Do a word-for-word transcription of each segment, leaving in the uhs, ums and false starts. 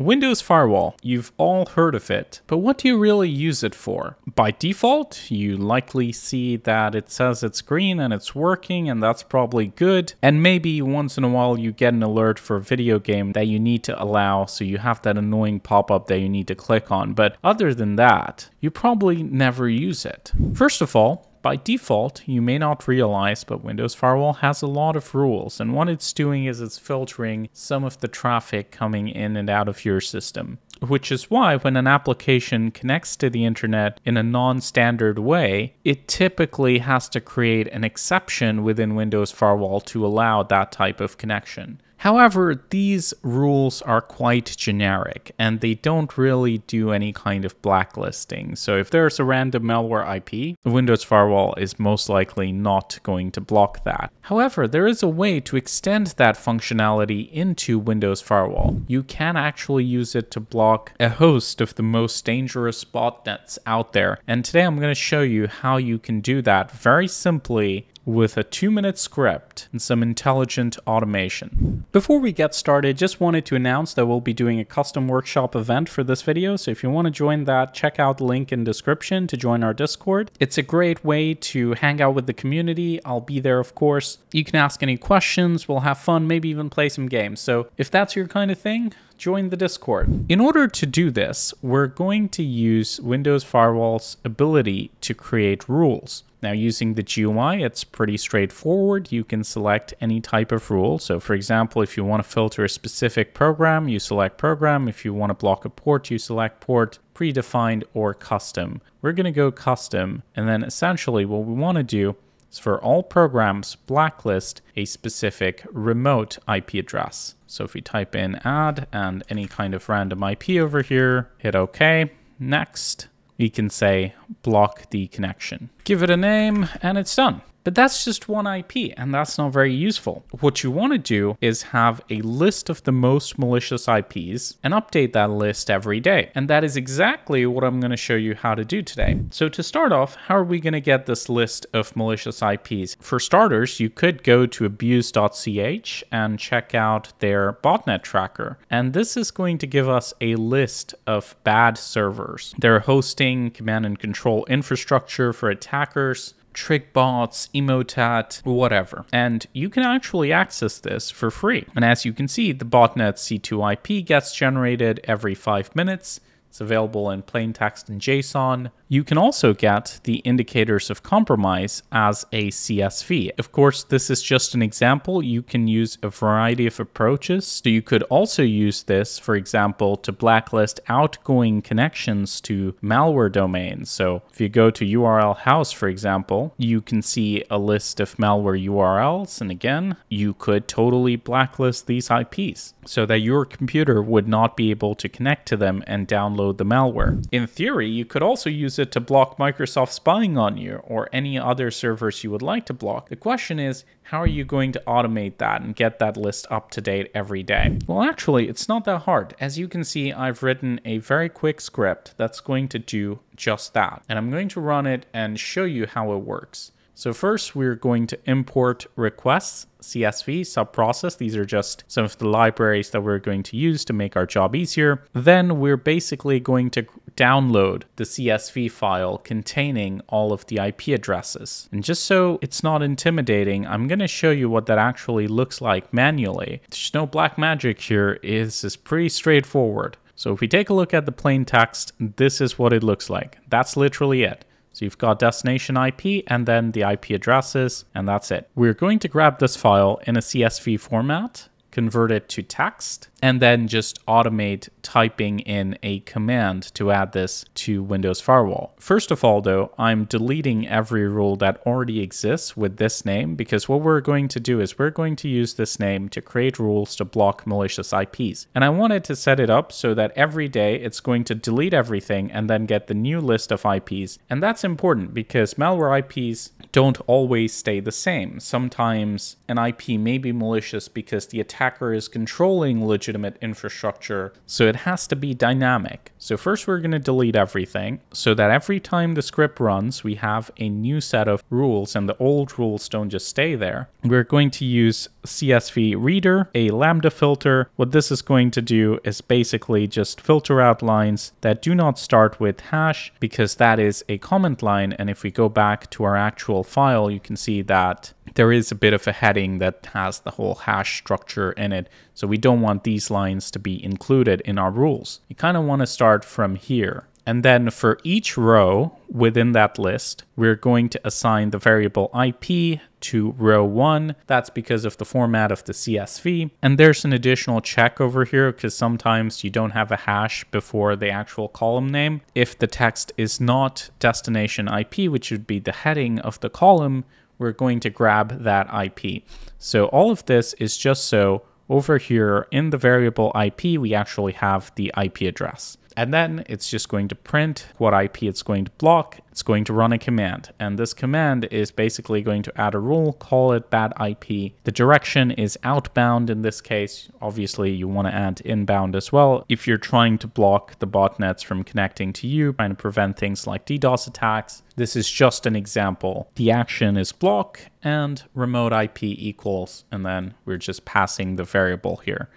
Windows Firewall, you've all heard of it, but what do you really use it for? By default, you likely see that it says it's green and it's working, and that's probably good. And maybe once in a while you get an alert for a video game that you need to allow, so you have that annoying pop-up that you need to click on. But other than that, you probably never use it. First of all, by default, you may not realize, but Windows Firewall has a lot of rules, and what it's doing is it's filtering some of the traffic coming in and out of your system, which is why when an application connects to the internet in a non-standard way, it typically has to create an exception within Windows Firewall to allow that type of connection. However, these rules are quite generic and they don't really do any kind of blacklisting. So if there's a random malware I P, Windows Firewall is most likely not going to block that. However, there is a way to extend that functionality into Windows Firewall. You can actually use it to block a host of the most dangerous botnets out there. And today I'm going to show you how you can do that very simply with a two-minute script and some intelligent automation. Before we get started, just wanted to announce that we'll be doing a custom workshop event for this video. So if you want to join that, check out the link in description to join our Discord. It's a great way to hang out with the community. I'll be there, of course. You can ask any questions, we'll have fun, maybe even play some games. So if that's your kind of thing, join the Discord. In order to do this, we're going to use Windows Firewall's ability to create rules. Now, using the G U I, it's pretty straightforward. You can select any type of rule. So for example, if you want to filter a specific program, you select program. If you want to block a port, you select port, predefined or custom. We're going to go custom. And then essentially what we want to do is for all programs, blacklist a specific remote I P address. So if we type in add and any kind of random I P over here, hit OK, next. We can say block the connection. Give it a name and it's done. But that's just one I P and that's not very useful. What you want to do is have a list of the most malicious I Ps and update that list every day. And that is exactly what I'm going to show you how to do today. So to start off, how are we going to get this list of malicious I Ps? For starters, you could go to abuse dot c h and check out their botnet tracker. And this is going to give us a list of bad servers. They're hosting, command and control infrastructure for attackers, Trickbots, Emotet, whatever. And you can actually access this for free. And as you can see, the botnet C two I P gets generated every five minutes. It's available in plain text and JSON. You can also get the indicators of compromise as a C S V. Of course, this is just an example. You can use a variety of approaches. So you could also use this, for example, to blacklist outgoing connections to malware domains. So if you go to URLhaus, for example, you can see a list of malware U R Ls. And again, you could totally blacklist these I Ps so that your computer would not be able to connect to them and download the malware. In theory, you could also use it to block Microsoft spying on you or any other servers you would like to block. The question is, how are you going to automate that and get that list up to date every day? Well, actually, it's not that hard. As you can see, I've written a very quick script that's going to do just that. And I'm going to run it and show you how it works. So first, we're going to import requests, C S V, subprocess. These are just some of the libraries that we're going to use to make our job easier. Then we're basically going to download the C S V file containing all of the I P addresses. And just so it's not intimidating, I'm going to show you what that actually looks like manually. There's no black magic here. This is pretty straightforward. So if we take a look at the plain text, this is what it looks like. That's literally it. So you've got destination I P and then the I P addresses, and that's it. We're going to grab this file in a C S V format, convert it to text, and then just automate typing in a command to add this to Windows Firewall. First of all, though, I'm deleting every rule that already exists with this name, because what we're going to do is we're going to use this name to create rules to block malicious I Ps. And I wanted to set it up so that every day it's going to delete everything and then get the new list of I Ps. And that's important because malware I Ps don't always stay the same. Sometimes an I P may be malicious because the attacker attacker is controlling legitimate infrastructure, so it has to be dynamic. So first we're going to delete everything so that every time the script runs, we have a new set of rules and the old rules don't just stay there. We're going to use C S V reader, a Lambda filter. What this is going to do is basically just filter out lines that do not start with hash, because that is a comment line. And if we go back to our actual file, you can see that there is a bit of a heading that has the whole hash structure in it. So we don't want these lines to be included in our rules. You kind of want to start from here. And then for each row within that list, we're going to assign the variable I P to row one. That's because of the format of the C S V. And there's an additional check over here because sometimes you don't have a hash before the actual column name. If the text is not destination I P, which would be the heading of the column, we're going to grab that I P. So all of this is just so over here in the variable I P, we actually have the I P address. And then it's just going to print what I P it's going to block. It's going to run a command. And this command is basically going to add a rule, call it bad I P. The direction is outbound in this case. Obviously, you want to add inbound as well. If you're trying to block the botnets from connecting to you, trying to prevent things like DDoS attacks, this is just an example. The action is block and remote I P equals, and then we're just passing the variable here.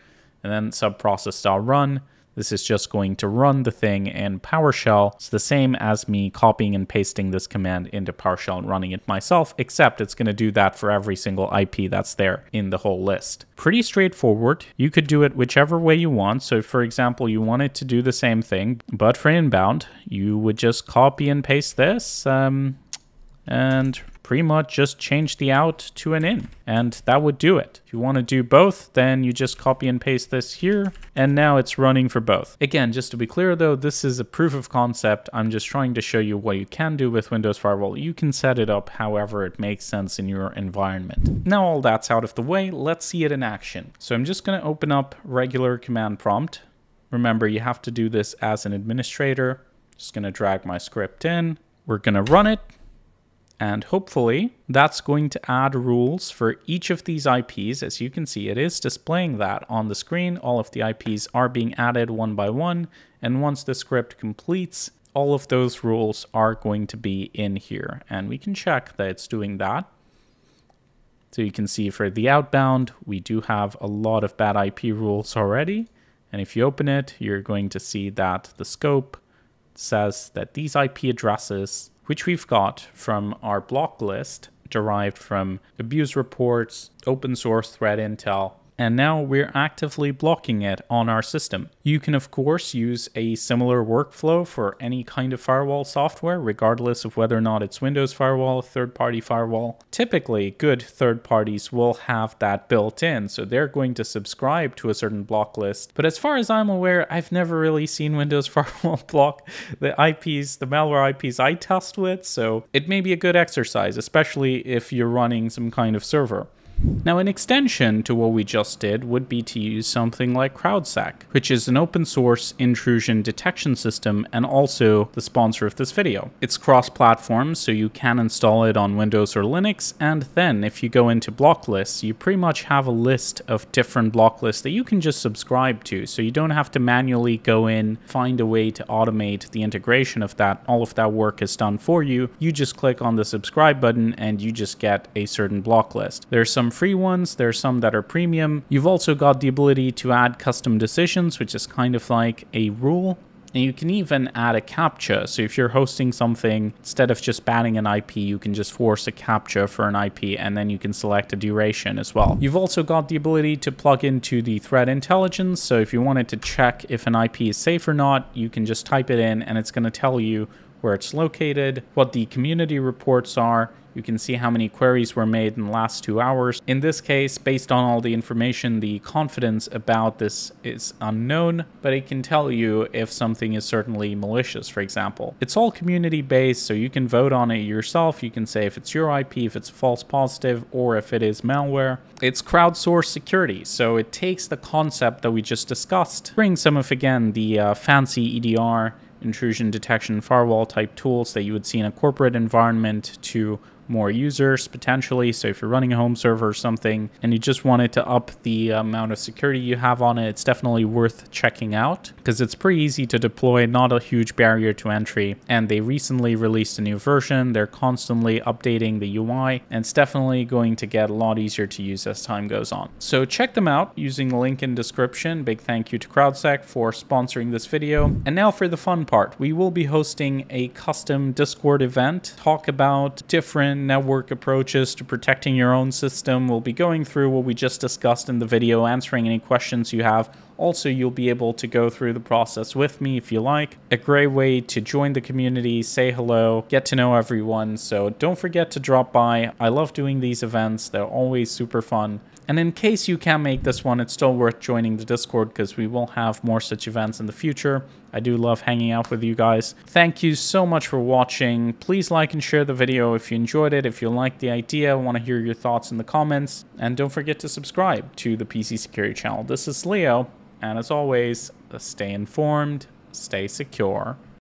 And then subprocess.run. This is just going to run the thing in PowerShell. It's the same as me copying and pasting this command into PowerShell and running it myself, except it's going to do that for every single I P that's there in the whole list. Pretty straightforward. You could do it whichever way you want. So if, for example, you wanted to do the same thing, but for inbound, you would just copy and paste this um, and pretty much just change the out to an in, and that would do it. If you want to do both, then you just copy and paste this here, and now it's running for both. Again, just to be clear though, this is a proof of concept. I'm just trying to show you what you can do with Windows Firewall. You can set it up however it makes sense in your environment. Now all that's out of the way, let's see it in action. So I'm just going to open up regular command prompt. Remember, you have to do this as an administrator. Just going to drag my script in. We're going to run it. And hopefully that's going to add rules for each of these I Ps. As you can see, it is displaying that on the screen. All of the I Ps are being added one by one. And once the script completes, all of those rules are going to be in here. And we can check that it's doing that. So you can see for the outbound, we do have a lot of bad I P rules already. And if you open it, you're going to see that the scope says that these I P addresses, which we've got from our block list, derived from abuse reports, open source threat intel, and now we're actively blocking it on our system. You can, of course, use a similar workflow for any kind of firewall software, regardless of whether or not it's Windows Firewall, third-party firewall. Typically, good third parties will have that built in, so they're going to subscribe to a certain block list. But as far as I'm aware, I've never really seen Windows Firewall block the I Ps, the malware I Ps I test with, so it may be a good exercise, especially if you're running some kind of server. Now, an extension to what we just did would be to use something like CrowdSec, which is an open source intrusion detection system and also the sponsor of this video. It's cross-platform, so you can install it on Windows or Linux, and then if you go into block lists, you pretty much have a list of different block lists that you can just subscribe to, so you don't have to manually go in, find a way to automate the integration of that. All of that work is done for you. You just click on the subscribe button and you just get a certain block list. There's some free ones, there's some that are premium. You've also got the ability to add custom decisions, which is kind of like a rule. And you can even add a CAPTCHA. So if you're hosting something, instead of just banning an I P, you can just force a CAPTCHA for an I P, and then you can select a duration as well. You've also got the ability to plug into the threat intelligence. So if you wanted to check if an I P is safe or not, you can just type it in and it's going to tell you where it's located, what the community reports are. You can see how many queries were made in the last two hours. In this case, based on all the information, the confidence about this is unknown, but it can tell you if something is certainly malicious, for example. It's all community-based, so you can vote on it yourself. You can say if it's your I P, if it's false positive, or if it is malware. It's crowdsourced security, so it takes the concept that we just discussed, brings some of, again, the uh, fancy E D R, intrusion detection firewall type tools that you would see in a corporate environment to more users potentially. So if you're running a home server or something and you just wanted to up the amount of security you have on it, it's definitely worth checking out because it's pretty easy to deploy, not a huge barrier to entry. And they recently released a new version. They're constantly updating the U I, and it's definitely going to get a lot easier to use as time goes on. So check them out using the link in description. Big thank you to CrowdSec for sponsoring this video. And now for the fun part, we will be hosting a custom Discord event, talk about different network approaches to protecting your own system. We'll be going through what we just discussed in the video, answering any questions you have. Also, you'll be able to go through the process with me if you like. A great way to join the community, say hello, get to know everyone. So don't forget to drop by. I love doing these events. They're always super fun. And in case you can't make this one, it's still worth joining the Discord because we will have more such events in the future. I do love hanging out with you guys. Thank you so much for watching. Please like and share the video if you enjoyed it. If you like the idea, I want to hear your thoughts in the comments. And don't forget to subscribe to the P C Security Channel. This is Leo. And as always, stay informed, stay secure.